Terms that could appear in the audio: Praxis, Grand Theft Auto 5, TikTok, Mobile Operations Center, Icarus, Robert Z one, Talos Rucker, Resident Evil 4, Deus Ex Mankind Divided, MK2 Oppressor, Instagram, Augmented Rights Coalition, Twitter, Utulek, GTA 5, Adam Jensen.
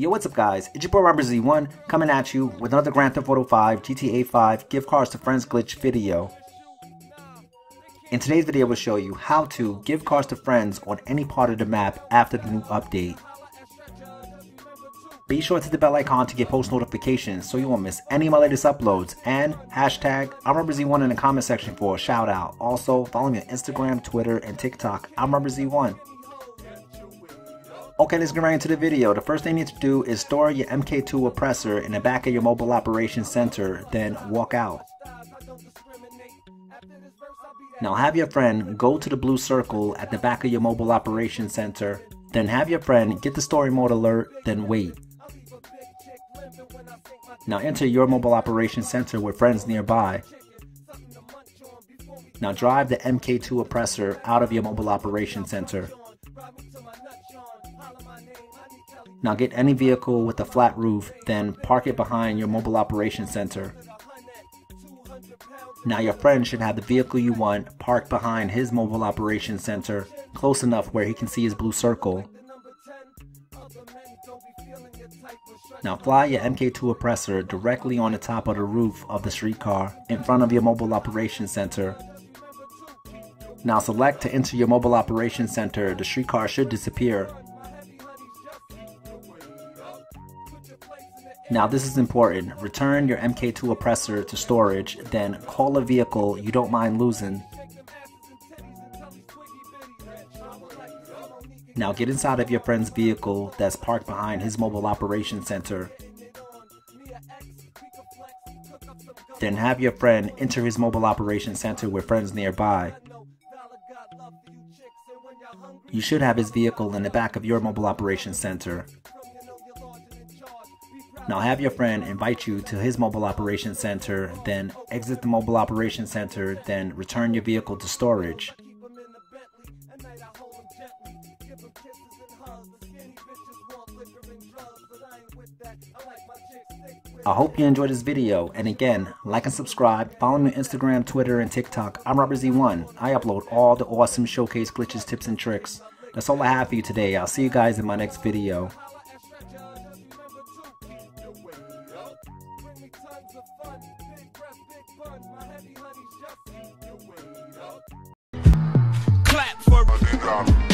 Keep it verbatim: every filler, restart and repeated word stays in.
Yo, what's up guys, it's your boy Robert Z one coming at you with another Grand Theft Auto five, G T A five, Give Cars to Friends glitch video. In today's video we'll show you how to give cars to friends on any part of the map after the new update. Be sure to hit the bell icon to get post notifications so you won't miss any of my latest uploads, and hashtag I'm Robert Z one in the comment section for a shout out. Also follow me on Instagram, Twitter, and TikTok, I'm Robert Z one. Okay, let's get right into the video. The first thing you need to do is store your M K two Oppressor in the back of your Mobile Operations Center, then walk out. Now have your friend go to the blue circle at the back of your Mobile Operations Center, then have your friend get the story mode alert, then wait. Now enter your Mobile Operations Center with friends nearby. Now drive the M K two Oppressor out of your Mobile Operations Center. Now get any vehicle with a flat roof, then park it behind your Mobile Operations Center. Now your friend should have the vehicle you want parked behind his Mobile Operations Center, close enough where he can see his blue circle. Now fly your M K two Oppressor directly on the top of the roof of the streetcar in front of your Mobile Operations Center. Now select to enter your Mobile Operations Center. The streetcar should disappear. Now this is important, return your M K two Oppressor to storage, then call a vehicle you don't mind losing. Now get inside of your friend's vehicle that's parked behind his Mobile Operations Center. Then have your friend enter his Mobile Operations Center with friends nearby. You should have his vehicle in the back of your Mobile Operations Center. Now have your friend invite you to his Mobile Operations Center, then exit the Mobile Operations Center, then return your vehicle to storage. I hope you enjoyed this video, and again, like and subscribe, follow me on Instagram, Twitter, and TikTok, I'm Robert Z one. I upload all the awesome showcase glitches, tips, and tricks. That's all I have for you today. I'll see you guys in my next video. Bring me tons of fun, big breath, big bun, my heavy honey's just eat your way up. Clap for me.